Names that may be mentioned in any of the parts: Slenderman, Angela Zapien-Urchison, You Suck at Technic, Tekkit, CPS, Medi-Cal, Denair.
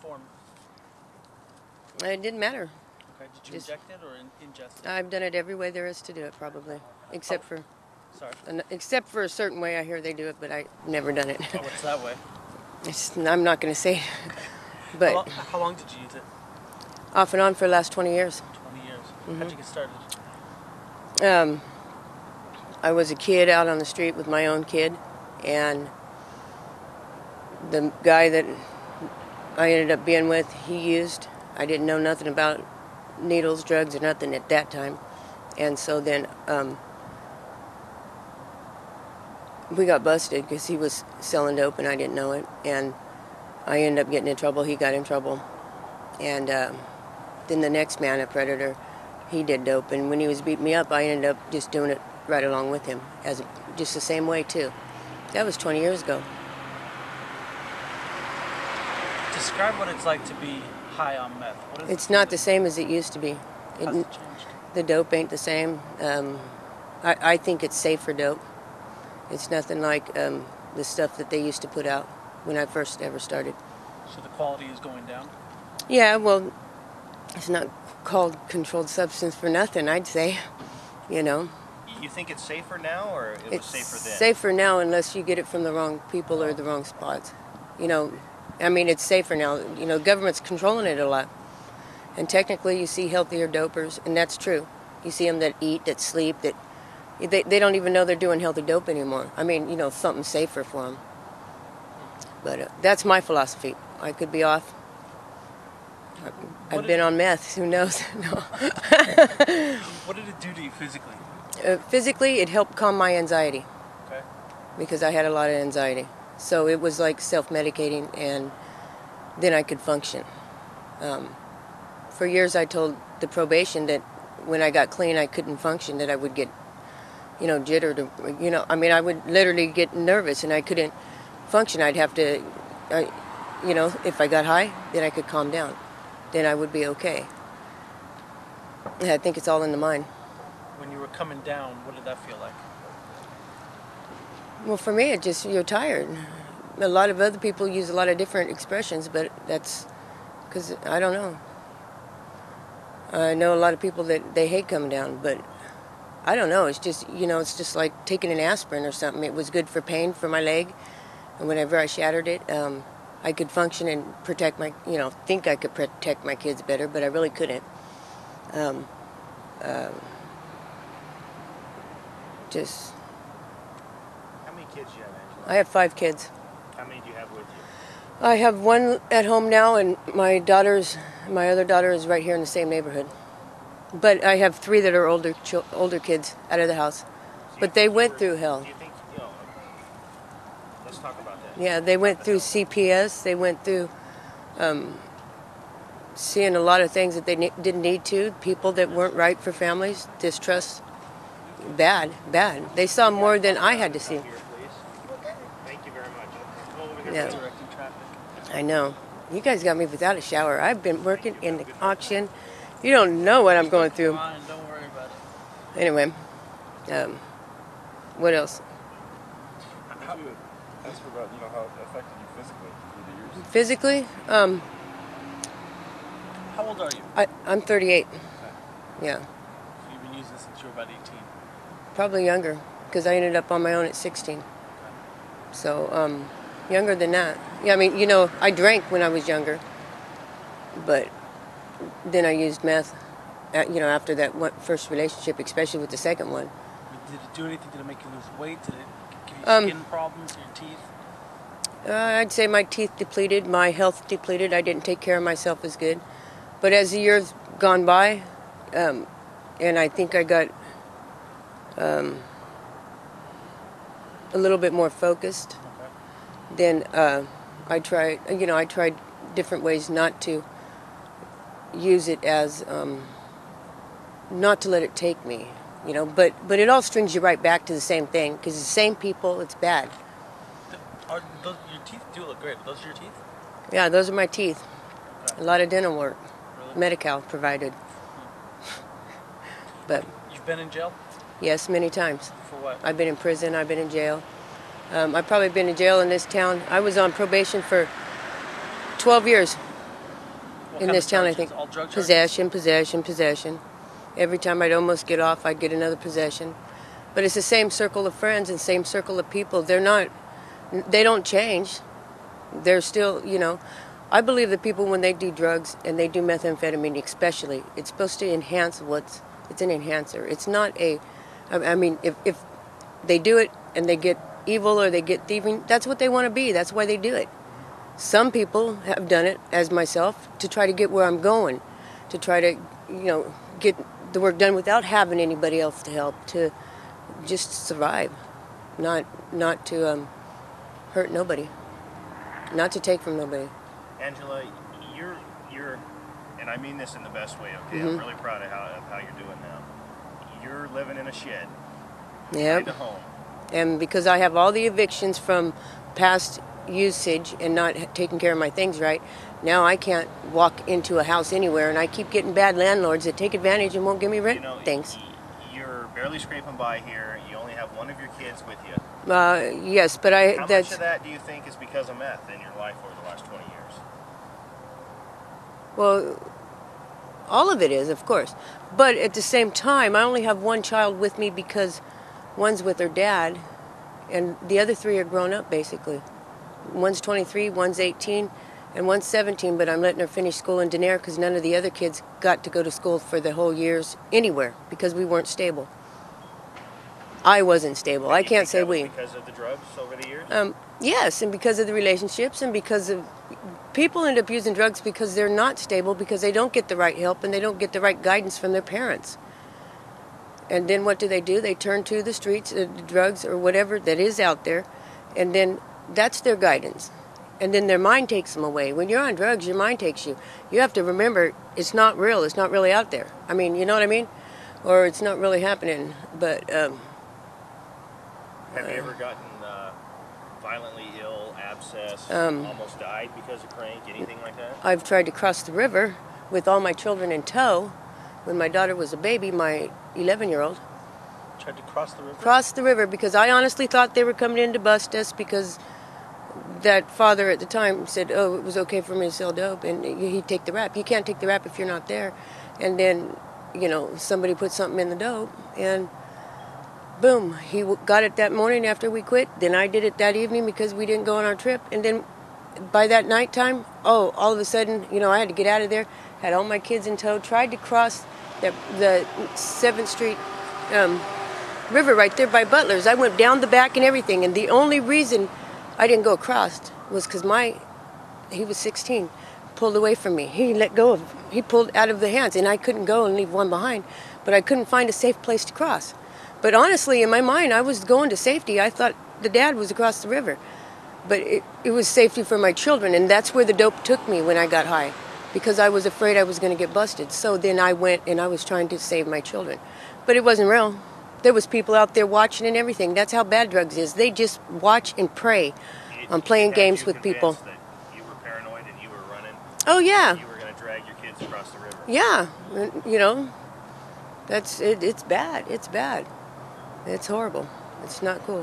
what form? It didn't matter. Okay. Did you inject it or ingest it? I've done it every way there is to do it, probably, except for. Sorry. Except for a certain way, I hear they do it, but I've never done it. Oh, what's that way? I'm not going to say. But how long did you use it? Off and on for the last 20 years. 20 years. Mm-hmm. How did you get started? I was a kid out on the street with my own kid, and the guy that I ended up being with, he used. I didn't know nothing about needles, drugs, or nothing at that time. And so then we got busted because he was selling dope and I didn't know it. And I ended up getting in trouble. He got in trouble. And then the next man, a predator, he did dope. And when he was beating me up, I ended up just doing it right along with him, just the same way, too. That was 20 years ago. Describe what it's like to be high on meth. What is it's not the same as it used to be. How's it changed? The dope ain't the same. I think it's safer dope. It's nothing like the stuff that they used to put out when I first ever started. So the quality is going down? Yeah, well, it's not called controlled substance for nothing, I'd say, you know. You think it's safer now, or it was safer then? It's safer now unless you get it from the wrong people or the wrong spots. You know, I mean, it's safer now. You know, government's controlling it a lot. And technically, you see healthier dopers, and that's true. You see them that eat, that sleep, that... They don't even know they're doing healthy dope anymore. I mean, you know, something safer for them. But that's my philosophy. I could be off. I've been on meth. Who knows? No. What did it do to you physically? Physically, it helped calm my anxiety. Okay. Because I had a lot of anxiety. So it was like self-medicating, and then I could function. For years, I told the probation that when I got clean, I couldn't function, that I would get... you know, jittered, you know, I mean, I would literally get nervous and I couldn't function. I'd have to, you know, if I got high, then I could calm down. Then I would be okay. And I think it's all in the mind. When you were coming down, what did that feel like? Well, for me, it just, you're tired. A lot of other people use a lot of different expressions, but that's, because I don't know. I know a lot of people that they hate coming down, but... I don't know, it's just, you know, it's just like taking an aspirin or something. It was good for pain for my leg, and whenever I shattered it, I could function and protect my, you know, think I could protect my kids better, but I really couldn't. Just... How many kids do you have, Angela? I have 5 kids. How many do you have with you? I have 1 at home now, and my other daughter is right here in the same neighborhood. But I have 3 that are older kids out of the house. So but they went through hell. Do you think, you know, let's talk about that. Yeah, they went through CPS. They went through seeing a lot of things that they didn't need to, people that weren't right for families, distrust. Bad. They saw more than I had to see. Here, thank you very much. Go over here for directing traffic. I know. You guys got me without a shower. I've been working in the auction. You don't know what I'm going through. Don't worry about it. Anyway, what else? Ask about, you know, how it affected you physically through the years. Physically? How old are you? I'm 38. Okay. Yeah. So you've been using since you were about 18? Probably younger, because I ended up on my own at 16. Okay. So younger than that. Yeah, I mean, you know, I drank when I was younger, but... Then I used meth, you know, after that first relationship, especially with the second one. Did it do anything? Did it make you lose weight? Did it give you skin problems, your teeth? I'd say my teeth depleted, my health depleted. I didn't take care of myself as good. But as the years gone by, and I think I got a little bit more focused, okay. Then I tried different ways not to use it as not to let it take me, you know, but it all strings you right back to the same thing, because the same people, it's bad. Your teeth do look great. Are those your teeth? Yeah, those are my teeth. Okay. A lot of dental work. Really? Medi-Cal provided. But you've been in jail? Yes, many times. For what? I've been in prison, I've been in jail. I've probably been in jail in this town. I was on probation for 12 years. in this town, I think possession. Every time I'd almost get off, I'd get another possession. But it's the same circle of friends and same circle of people. They're not, they don't change. They're still, you know, I believe that people, when they do drugs and they do methamphetamine especially, it's supposed to enhance what's, it's an enhancer. It's not a, I mean, if they do it and they get evil or they get thieving, that's what they want to be. That's why they do it. Some people have done it, as myself, to try to get where I'm going, to try to, you know, get the work done without having anybody else to help, to just survive, not to hurt nobody, not to take from nobody. Angela, you're, and I mean this in the best way, okay? Mm-hmm. I'm really proud of how you're doing now. You're living in a shed. Yeah. Right at home. And because I have all the evictions from past usage and not taking care of my things right, now I can't walk into a house anywhere, and I keep getting bad landlords that take advantage and won't give me rent. You know, things. You're barely scraping by here. You only have one of your kids with you. Yes, but I... How much of that do you think is because of meth in your life over the last 20 years? Well, all of it is, of course. But at the same time, I only have one child with me because one's with her dad, and the other three are grown up, basically. One's 23, one's 18, and one's 17, but I'm letting her finish school in Denair because none of the other kids got to go to school for the whole years anywhere because we weren't stable. I wasn't stable. I can't say we. Because of the drugs over the years? Yes, and because of the relationships, and because of people end up using drugs because they're not stable, because they don't get the right help and they don't get the right guidance from their parents. And then what do? They turn to the streets, the drugs, or whatever that is out there, and then that's their guidance. And then their mind takes them away. When you're on drugs, your mind takes you. You have to remember, it's not real. It's not really out there. I mean, you know what I mean? Or it's not really happening. But have you ever gotten violently ill, abscess, almost died because of crank, anything like that? I've tried to cross the river with all my children in tow. When my daughter was a baby, my 11-year-old, tried to cross the river? Cross the river, because I honestly thought they were coming in to bust us, because that father at the time said, oh, it was okay for me to sell dope, and he'd take the rap. You can't take the rap if you're not there. And then, you know, somebody put something in the dope, and boom, he got it that morning after we quit. Then I did it that evening because we didn't go on our trip. And then by that night time, oh, all of a sudden, you know, I had to get out of there, had all my kids in tow, tried to cross the 7th Street river right there by Butler's. I went down the back and everything, and the only reason I didn't go across was because he was 16, pulled away from me. He pulled out of the hands, and I couldn't go and leave one behind, but I couldn't find a safe place to cross. But honestly, in my mind, I was going to safety. I thought the dad was across the river, but it was safety for my children, and that's where the dope took me when I got high, because I was afraid I was going to get busted. So then I went, and I was trying to save my children, but it wasn't real. There was people out there watching and everything. That's how bad drugs is. They just watch and prey on playing games with people. That you were paranoid and you were running. Oh yeah. You were going to drag your kids across the river. Yeah, you know, that's it. It's bad. It's bad. It's horrible. It's not cool.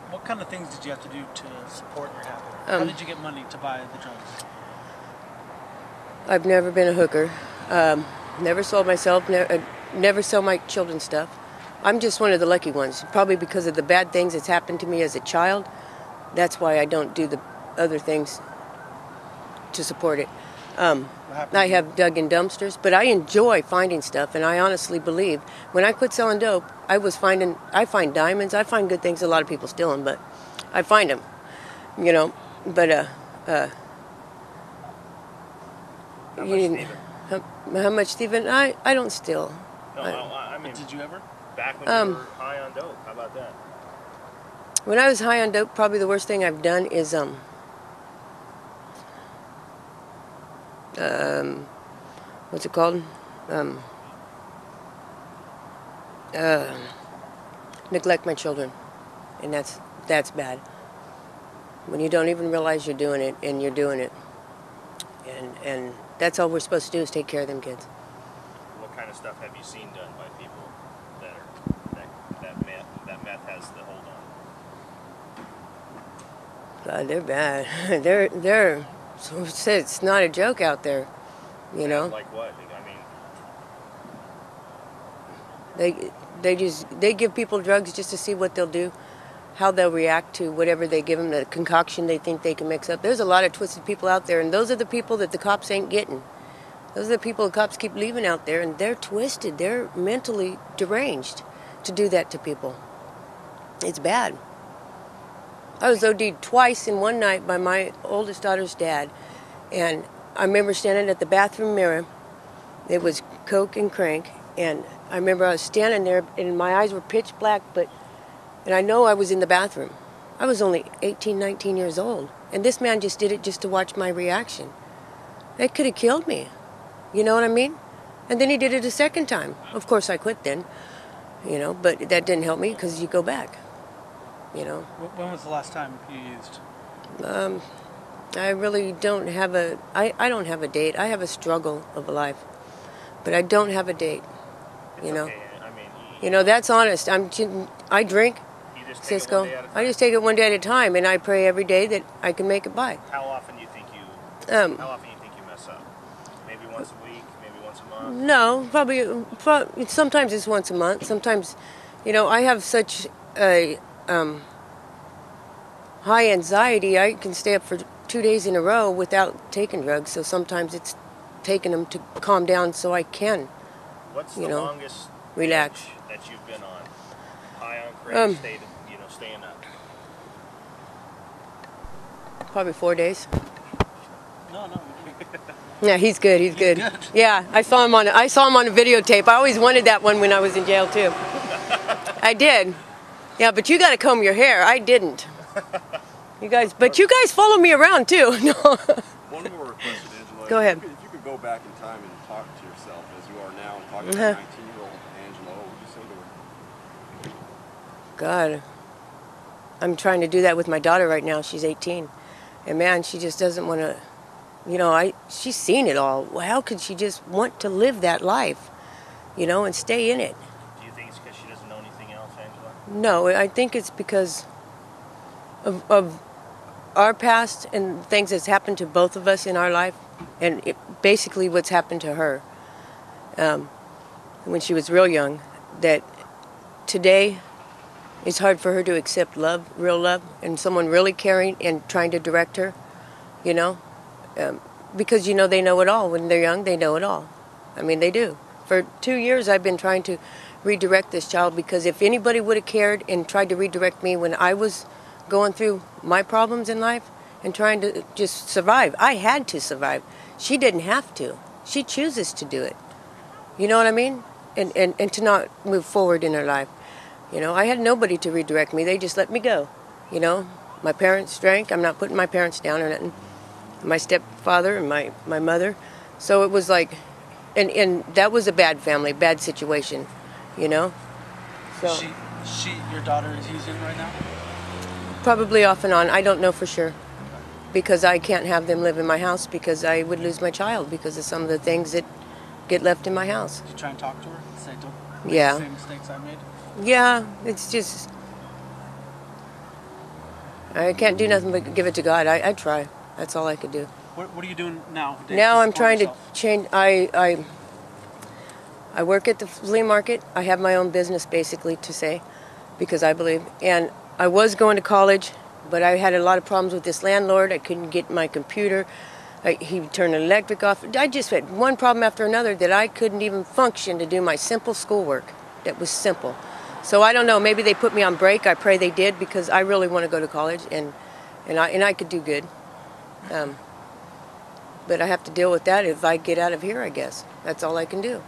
What kind of things did you have to do to support your habit? How did you get money to buy the drugs? I've never been a hooker. Never sold myself. Never sell my children stuff. I'm just one of the lucky ones, probably because of the bad things that's happened to me as a child. That's why I don't do the other things to support it. I have dug in dumpsters, but I enjoy finding stuff, and I honestly believe when I quit selling dope, I find diamonds, I find good things. A lot of people steal them, but I find them, you know. But how much, Stephen? I don't steal. No, I mean, did you ever? Back when you were high on dope, how about that? When I was high on dope, probably the worst thing I've done is what's it called? Neglect my children, and that's bad. When you don't even realize you're doing it, and you're doing it, and that's all we're supposed to do is take care of them kids. What kind of stuff have you seen done by people? That meth has the hold on. God, they're bad. It's not a joke out there. You know? Like what? I mean... They give people drugs just to see what they'll do, how they'll react to whatever they give them, the concoction they think they can mix up. There's a lot of twisted people out there, and those are the people that the cops ain't getting. Those are the people the cops keep leaving out there, and they're twisted. They're mentally deranged to do that to people. It's bad. I was OD'd twice in one night by my oldest daughter's dad, and I remember standing at the bathroom mirror. It was coke and crank, and I remember I was standing there, and my eyes were pitch black, and I know I was in the bathroom. I was only 18, 19 years old, and this man just did it just to watch my reaction. That could have killed me, you know what I mean? And then he did it a second time. Of course, I quit then, you know, but that didn't help me because you go back, you know. When was the last time you used? I really don't have I don't have a date. I have a struggle of a life, but I don't have a date. You know, okay. I mean, you know, that's honest. I drink, Cisco. I just take it one day at a time, and I pray every day that I can make it by. How often do you think you? How often do you think you mess up? Maybe once a week, maybe once a month. No, probably sometimes it's once a month. Sometimes, you know, I have such a high anxiety. I can stay up for 2 days in a row without taking drugs. So sometimes it's taking them to calm down so I can. What's the longest relax that you've been on? High on crack, staying up. Probably 4 days. No. Yeah, he's good. Yeah, I saw him on a videotape. I always wanted that one when I was in jail too. I did. Yeah, but you got to comb your hair. I didn't. You guys follow me around too. No. One more request, Angela. Go ahead. If you could go back in time and talk to yourself as you are now, and talk to 19-year-old Angela, what would you say to her? God, I'm trying to do that with my daughter right now. She's 18, and man, she just doesn't want to. You know, she's seen it all. How could she just want to live that life, you know, and stay in it? Do you think it's because she doesn't know anything else, Angela? No, I think it's because of our past and things that's happened to both of us in our life, and basically what's happened to her when she was real young, that today it's hard for her to accept love, real love, and someone really caring and trying to direct her, you know, because, you know, they know it all. When they're young, they know it all. I mean, they do. For 2 years, I've been trying to redirect this child, because if anybody would have cared and tried to redirect me when I was going through my problems in life and trying to just survive. I had to survive. She didn't have to. She chooses to do it. You know what I mean? And to not move forward in her life. You know, I had nobody to redirect me. They just let me go. You know, my parents drank. I'm not putting my parents down or nothing. My stepfather and my mother. So it was like, and that was a bad family, bad situation, you know? So your daughter is using right now? Probably off and on. I don't know for sure, because I can't have them live in my house, because I would lose my child because of some of the things that get left in my house. Did you try and talk to her? Say, don't make the same mistakes I made? Yeah, it's just... I can't do nothing but give it to God. I try. That's all I could do. What are you doing now? Now I'm trying to change... I work at the flea market. I have my own business, basically, to say, because I believe... and. I was going to college, but I had a lot of problems with this landlord. I couldn't get my computer. He turned the electric off. I just had one problem after another that I couldn't even function to do my simple schoolwork. That was simple. So I don't know. Maybe they put me on break. I pray they did, because I really want to go to college, and I could do good. But I have to deal with that if I get out of here, I guess. That's all I can do.